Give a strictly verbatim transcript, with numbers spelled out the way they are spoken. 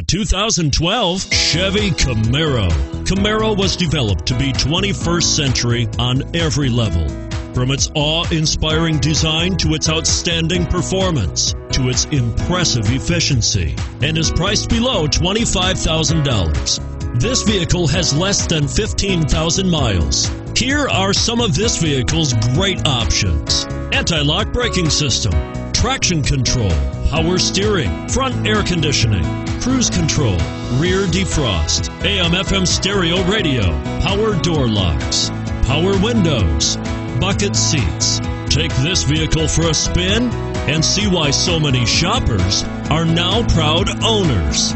The two thousand twelve Chevy Camaro. Camaro was developed to be twenty-first century on every level. From its awe-inspiring design to its outstanding performance to its impressive efficiency, and is priced below twenty-five thousand dollars. This vehicle has less than fifteen thousand miles. Here are some of this vehicle's great options: anti-lock braking system, traction control, power steering, front air conditioning, cruise control, rear defrost, A M F M stereo radio, power door locks, power windows, bucket seats. Take this vehicle for a spin and see why so many shoppers are now proud owners.